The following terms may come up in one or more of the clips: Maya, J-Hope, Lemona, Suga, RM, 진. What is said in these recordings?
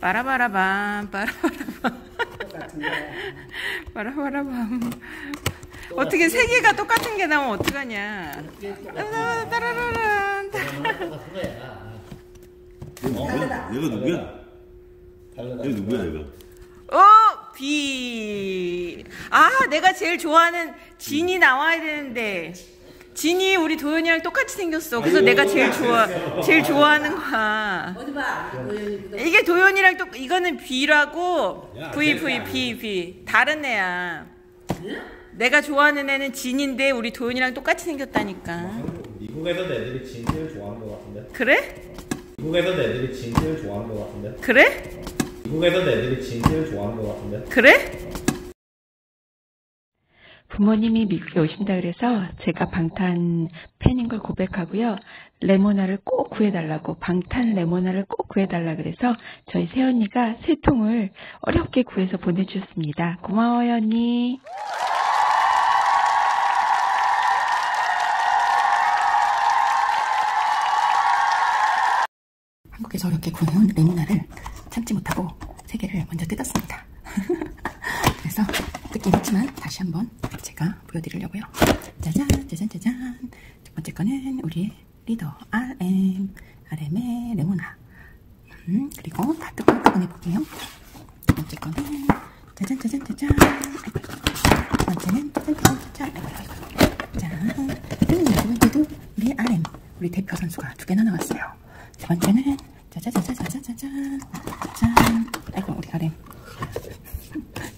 빠라바라밤 빠라바라밤 빠라바라밤. 어떻게 세 개가 똑같은 게 나오면 어떡하냐. 따라라란 얘가 누구야? 얘가 누구야 얘가? 어! 비! 아! 내가 제일 좋아하는 진이 나와야 되는데 진이 우리 도연이랑 똑같이 생겼어. 그래서 내가 제일 좋아하는 거야. 어디 봐. 이게 도연이랑 똑 이거는 B라고. V V B B. 다른 애야. 내가 좋아하는 애는 진인데 우리 도연이랑 똑같이 생겼다니까. 미국에서 애들이 진 제일 좋아하는 거 같은데. 그래? 미국에서 애들이 진 제일 좋아하는 거 같은데. 그래? 미국에서 애들이 진 제일 좋아하는 거 같은데. 그래? 부모님이 미국에 오신다 그래서 제가 방탄 팬인 걸 고백하고요. 레모나를 꼭 구해달라고, 방탄 레모나를 꼭 구해달라 그래서 저희 새언니가 세 통을 어렵게 구해서 보내주셨습니다. 고마워요, 언니. 한국에서 어렵게 구해온 레모나를 참지 못하고 세 개를 먼저 뜯었습니다. 그래서 뜯긴 했지만 다시 한번 제가 보여드리려고요. 짜잔 짜잔 짜잔. 첫 번째 거는 우리의 리더 RM의 레모나. 그리고 다 뜨끈뜨끈 해볼게요. 두 번째 거는 짜잔 짜잔 짜잔. 첫 번째는 짜잔 짜잔 짜잔. 두 번째도 우리의 RM, 우리 대표 선수가 두 개나 나왔어요. 세 번째는 짜잔 짜잔 짜잔 짜잔 짜잔. 아이고 우리 RM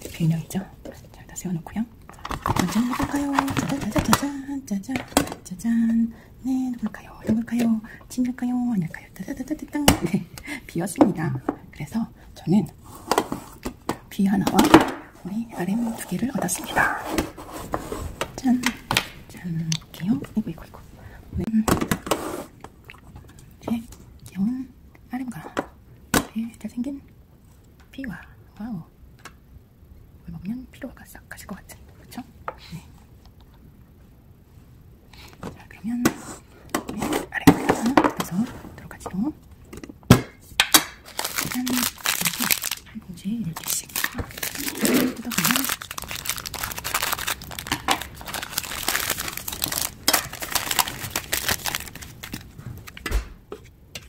대표 인형이죠. 세워놓고요. 먼저는 누굴까요? 짜자자자자잔 짜잔 짜잔. 네 누굴까요? 누굴까요? 진일까요? 아닐까요? 따다다다땅. 네 비였습니다. 그래서 저는 비 하나와 우리 RM 두 개를 얻었습니다. 짠 짠. 귀여운 이거 이거 이거. 네. 제 귀여운 RM과 제 잘생긴 비와. 와우. 먹으면 피로가 싹 가실 것 같은, 그쵸? 네. 자, 그러면 우리 아래 그래서 들어가지로 짠! 이렇게 한 봉지 이렇게 씩 뜯어가면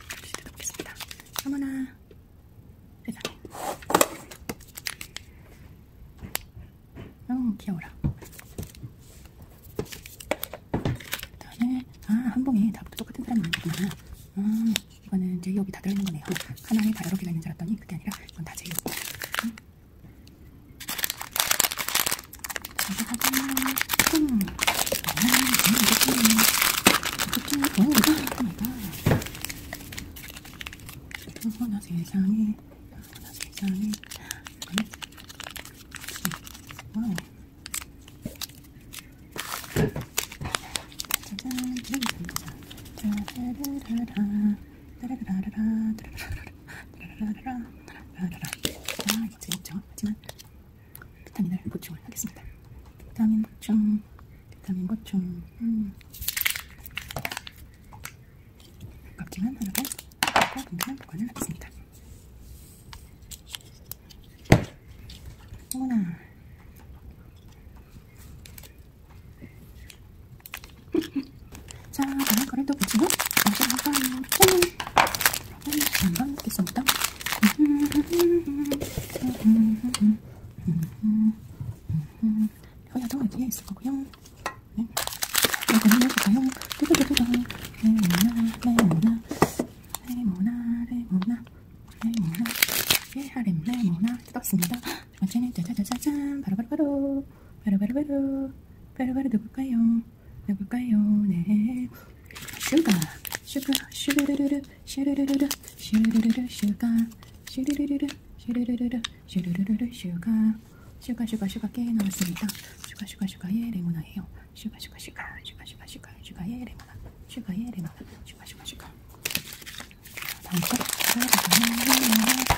다시 뜯어보겠습니다. 어머나! 세상에! 귀여워라. 그 다음에 한 봉에 다 똑같은 사람이 있구나. 이거는 J-Hope이 다 들어있는 거네요. 하나에 다 여러 개가 있는 줄 알았더니 그게 아니라 이건 다 J-Hope. 어머나 세상에 어머나 세상에. 와우. 비타민을 보충을 하겠습니다. 비타민 보충, 비타민 보충. 껍질만 하나 더 분분한 보관을 하겠습니다. 어머나. 자, 다음 거를 또 붙이고 다시 한번 짠! 한번 붙겠습니다. 여기도 여기에 있을 거고요. 네. 이거는 여기가요. 뚜두두두두. 레모나, 레모나, 레모나, 레모나, 레모나. 예, RM 레모나 뜯었습니다. 두 번째는 짜자자자잔. 바로바로바로. 바로바로바로. 바로바로 누굴까요? 누굴까요? 네. 슈가. 슈가. 슈르르르. 슈르르르. 슈르르르. 슈가. 슈르르르. 슈르르르. 슈르르르. 슈가. 슈가 슈가 슈가 게 나왔습니다. 슈가 슈가 슈가의 레모나예요. 슈가 슈가 슈가 슈가 슈가 슈가 슈가의 레모나. 슈가의 레모나. 슈가 슈가 슈가. 다음 거. 다음 거. 다음 거.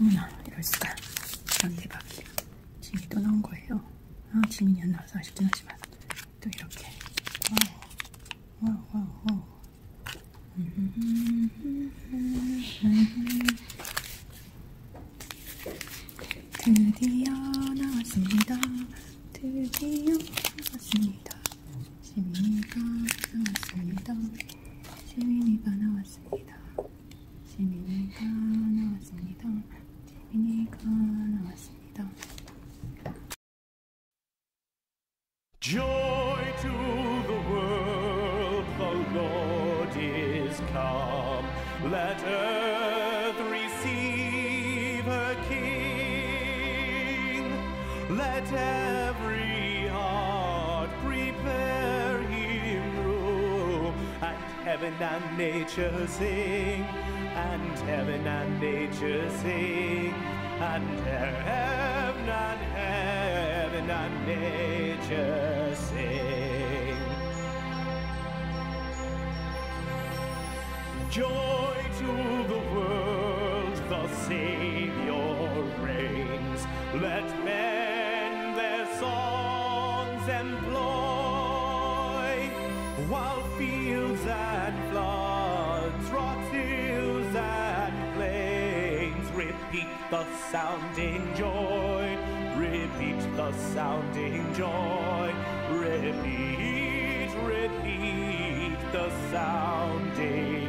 어머나, 이럴 수가. 난 대박이야. 지금 또 나온 거예요. 아, 지민이 안 나와서 아쉽긴 하지만 또 이렇게. 와우, 와우, 와우, 와우. 드디어 나왔습니다. 드디어 나왔습니다. 지민이가 나왔습니다. 지민이가 나왔습니다. 지민이가 나왔습니다. 지민이가 나왔습니다. Joy to the world, the Lord is come. Let earth receive her King. Let every heart prepare Him room. And heaven and nature sing. And heaven and nature sing. And heaven and heaven and nature sing. Joy to the world, the Savior reigns. Let men their songs employ, while fields and floods, rocks, hills and plains repeat the sounding joy. Repeat the sounding joy. Repeat, repeat the sounding.